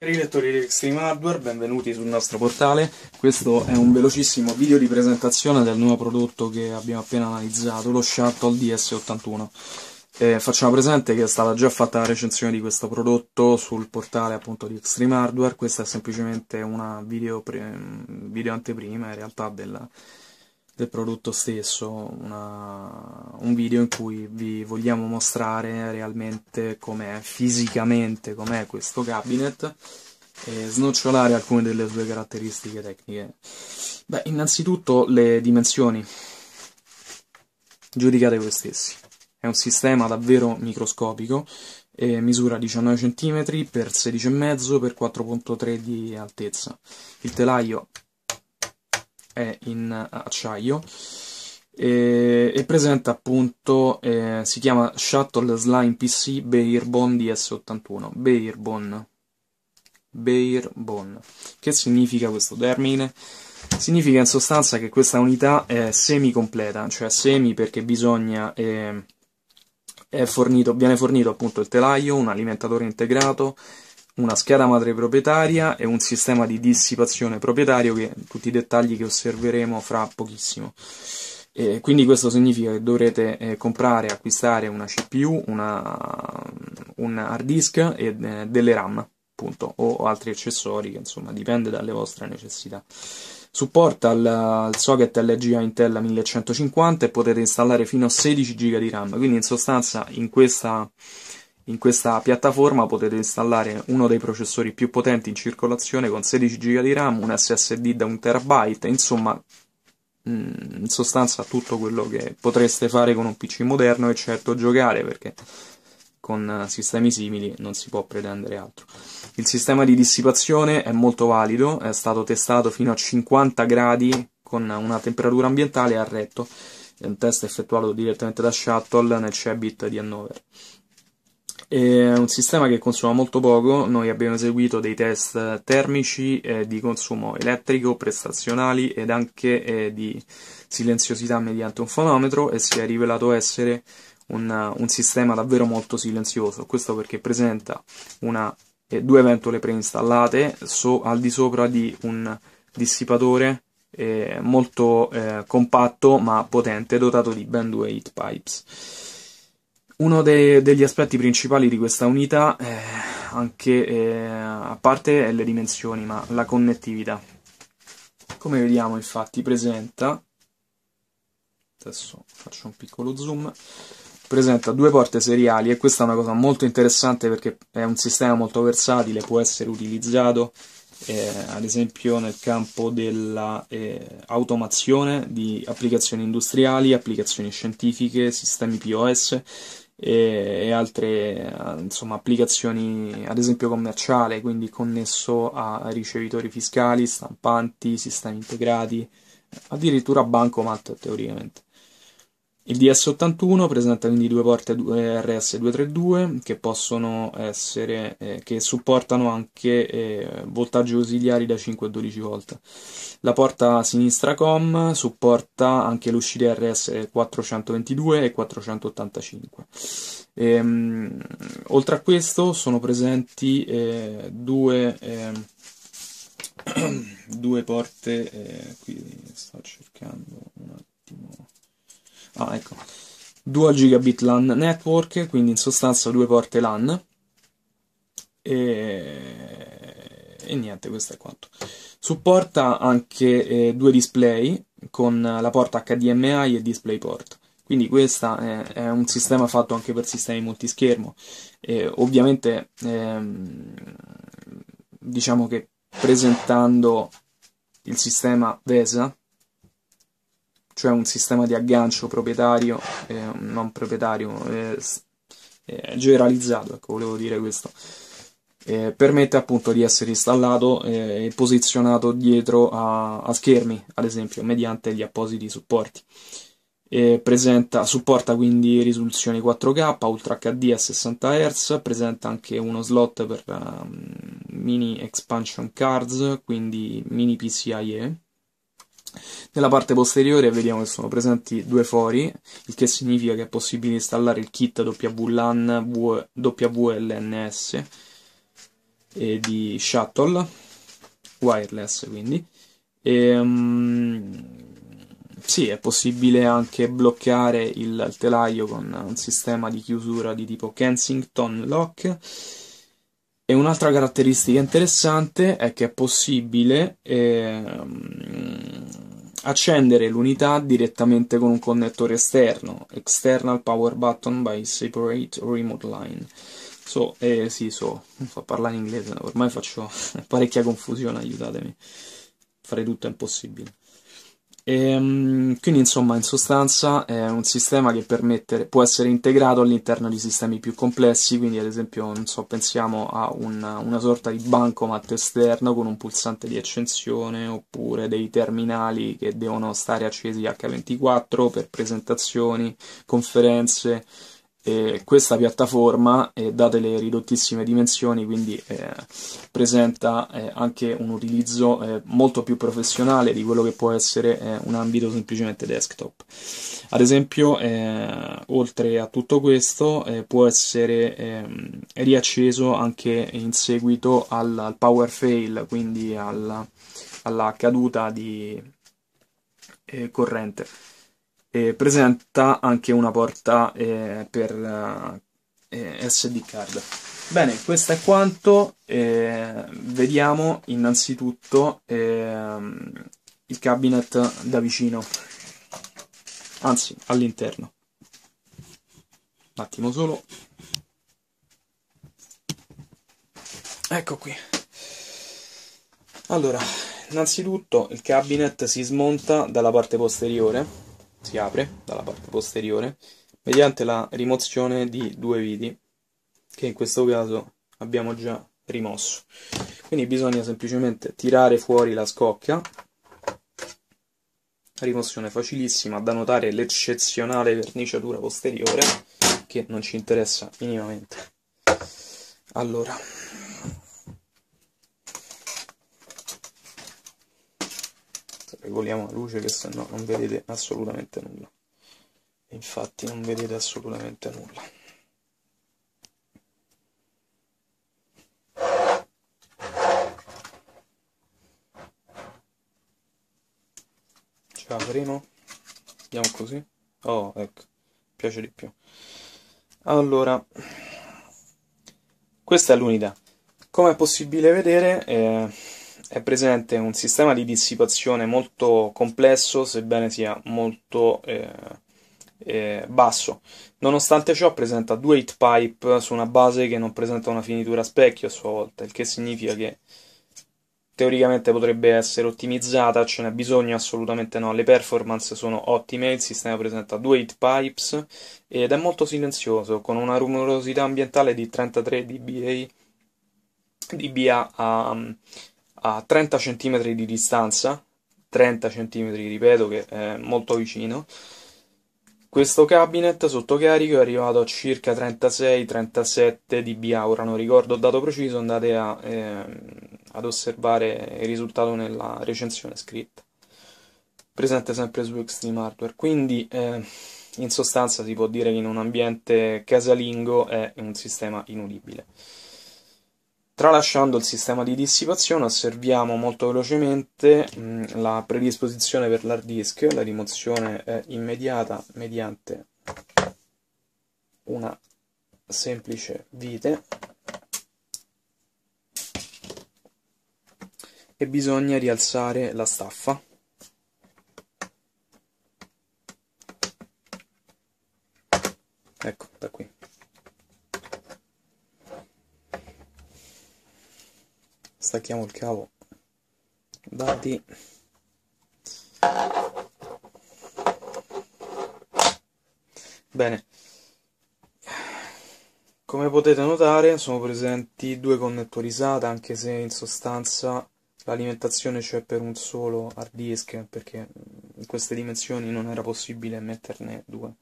Cari lettori di Xtreme Hardware, benvenuti sul nostro portale. Questo è un velocissimo video di presentazione del nuovo prodotto che abbiamo appena analizzato, lo Shuttle DS81. Facciamo presente che è stata già fatta la recensione di questo prodotto sul portale appunto di Xtreme Hardware. Questa è semplicemente una video anteprima in realtà del prodotto stesso, un video in cui vi vogliamo mostrare realmente com'è fisicamente, com'è questo cabinet e snocciolare alcune delle sue caratteristiche tecniche. Beh, innanzitutto le dimensioni, giudicate voi stessi. È un sistema davvero microscopico e misura 19 cm x 16,5 x 4,3 di altezza. Il telaio è in acciaio e presenta appunto, si chiama Shuttle Slim PC Barebone DS81. Barebone. Che significa questo termine? Significa in sostanza che questa unità è semi completa, cioè semi perché bisogna viene fornito appunto il telaio, un alimentatore integrato, una scheda madre proprietaria e un sistema di dissipazione proprietario, che tutti i dettagli che osserveremo fra pochissimo. E quindi questo significa che dovrete acquistare una CPU, un hard disk e delle RAM, appunto, o altri accessori, che insomma dipende dalle vostre necessità. Supporta il socket LGA Intel 1150 e potete installare fino a 16 GB di RAM, quindi in sostanza in questa piattaforma potete installare uno dei processori più potenti in circolazione con 16 GB di RAM, un SSD da 1 TB, insomma, in sostanza tutto quello che potreste fare con un PC moderno e certo giocare, perché con sistemi simili non si può pretendere altro. Il sistema di dissipazione è molto valido, è stato testato fino a 50 gradi con una temperatura ambientale a retto, è un test effettuato direttamente da Shuttle nel Cebit di Hannover. È un sistema che consuma molto poco. Noi abbiamo eseguito dei test termici di consumo elettrico, prestazionali ed anche di silenziosità mediante un fonometro, e si è rivelato essere un sistema davvero molto silenzioso. Questo perché presenta due ventole preinstallate al di sopra di un dissipatore molto compatto ma potente, dotato di ben 2 heat pipes. Uno degli aspetti principali di questa unità, a parte è le dimensioni, ma la connettività. Come vediamo, infatti, adesso faccio un piccolo zoom, presenta due porte seriali, e questa è una cosa molto interessante perché è un sistema molto versatile, può essere utilizzato ad esempio nel campo della automazione di applicazioni industriali, applicazioni scientifiche, sistemi POS e altre insomma applicazioni, ad esempio commerciale, quindi connesso a ricevitori fiscali, stampanti, sistemi integrati, addirittura bancomat teoricamente. Il DS81 presenta quindi due porte RS232 che supportano anche voltaggi ausiliari da 5 a 12 volt. La porta sinistra COM supporta anche l'uscita RS422 e 485. Oltre a questo sono presenti due porte, qui sto cercando un attimo. Ecco, dual gigabit LAN network, quindi in sostanza due porte LAN e niente, questo è quanto. Supporta anche due display con la porta HDMI e DisplayPort, quindi questo è un sistema fatto anche per sistemi multischermo. Ovviamente diciamo che presentando il sistema VESA, cioè un sistema di aggancio proprietario, non proprietario, generalizzato, ecco, volevo dire questo, permette appunto di essere installato e posizionato dietro a schermi, ad esempio, mediante gli appositi supporti. Supporta quindi risoluzioni 4K, Ultra HD a 60 Hz, presenta anche uno slot per mini expansion cards, quindi mini PCIe. Nella parte posteriore vediamo che sono presenti due fori, il che significa che è possibile installare il kit WLNS di Shuttle wireless, quindi sì, è possibile anche bloccare il telaio con un sistema di chiusura di tipo Kensington Lock. E un'altra caratteristica interessante è che è possibile accendere l'unità direttamente con un connettore esterno, external power button by separate remote line. Non so parlare in inglese, ormai faccio parecchia confusione, aiutatemi, fare tutto è impossibile. Quindi insomma, in sostanza è un sistema che può essere integrato all'interno di sistemi più complessi, quindi ad esempio, non so, pensiamo a una sorta di bancomat esterno con un pulsante di accensione, oppure dei terminali che devono stare accesi H24 per presentazioni, conferenze. Questa piattaforma, date le ridottissime dimensioni, quindi presenta anche un utilizzo molto più professionale di quello che può essere un ambito semplicemente desktop. Ad esempio, oltre a tutto questo, può essere riacceso anche in seguito al power fail, quindi alla caduta di corrente. Presenta anche una porta per SD card. Bene, questo è quanto. Vediamo innanzitutto il cabinet da vicino, anzi all'interno. Un attimo solo. Ecco qui. Allora, innanzitutto il cabinet si smonta dalla parte posteriore, si apre dalla parte posteriore mediante la rimozione di due viti, che in questo caso abbiamo già rimosso, quindi bisogna semplicemente tirare fuori la scocca. Rimozione facilissima, da notare l'eccezionale verniciatura posteriore che non ci interessa minimamente. Allora, regoliamo la luce, che sennò non vedete assolutamente nulla. Infatti non vedete assolutamente nulla. Ce la faremo? Andiamo così? Oh, ecco, mi piace di più. Allora, questa è l'unità. Come è possibile vedere, è presente un sistema di dissipazione molto complesso, sebbene sia molto basso. Nonostante ciò presenta due heat pipe su una base che non presenta una finitura a specchio a sua volta, il che significa che teoricamente potrebbe essere ottimizzata. Ce n'è bisogno? Assolutamente no, le performance sono ottime, il sistema presenta due heat pipes ed è molto silenzioso, con una rumorosità ambientale di 33 dBA a 30 cm di distanza, 30 cm ripeto, che è molto vicino. Questo cabinet sotto carico è arrivato a circa 36-37 dBA, ora non ricordo il dato preciso, andate ad osservare il risultato nella recensione scritta, presente sempre su Xtreme Hardware. Quindi in sostanza si può dire che in un ambiente casalingo è un sistema inudibile. Tralasciando il sistema di dissipazione, osserviamo molto velocemente la predisposizione per l'hard disk. La rimozione è immediata mediante una semplice vite e bisogna rialzare la staffa. Ecco, da qui. Stacchiamo il cavo dati, bene. Come potete notare sono presenti due connettori SATA, anche se in sostanza l'alimentazione c'è per un solo hard disk, perché in queste dimensioni non era possibile metterne due.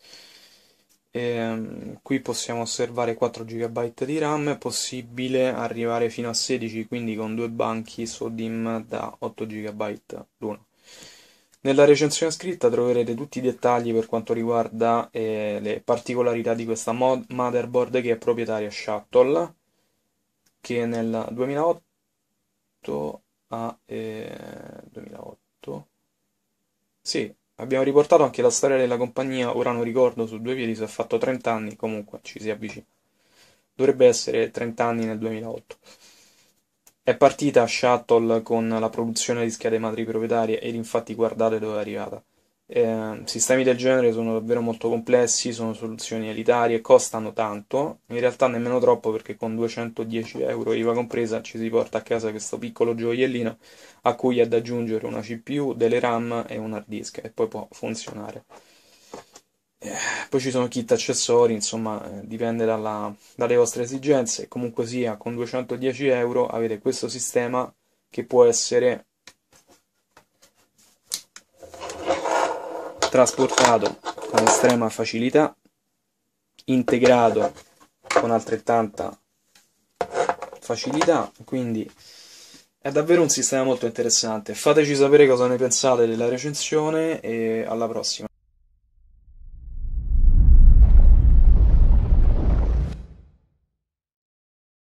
Qui possiamo osservare 4 GB di RAM, è possibile arrivare fino a 16, quindi con due banchi SO-DIM da 8 GB l'uno. Nella recensione scritta troverete tutti i dettagli per quanto riguarda le particolarità di questa motherboard, che è proprietaria Shuttle, che nel 2008 a 2008 sì, abbiamo riportato anche la storia della compagnia, ora non ricordo su due piedi se ha fatto 30 anni, comunque ci si avvicina, dovrebbe essere 30 anni nel 2008. È partita Shuttle con la produzione di schede madri proprietarie ed infatti guardate dove è arrivata. Sistemi del genere sono davvero molto complessi, sono soluzioni elitarie, costano tanto, in realtà nemmeno troppo, perché con 210 euro IVA compresa ci si porta a casa questo piccolo gioiellino a cui è da aggiungere una CPU, delle RAM e un hard disk, e poi può funzionare. Poi ci sono kit accessori, insomma dipende dalle vostre esigenze. Comunque sia, con 210 euro avete questo sistema che può essere trasportato con estrema facilità, integrato con altrettanta facilità, quindi è davvero un sistema molto interessante. Fateci sapere cosa ne pensate della recensione e alla prossima.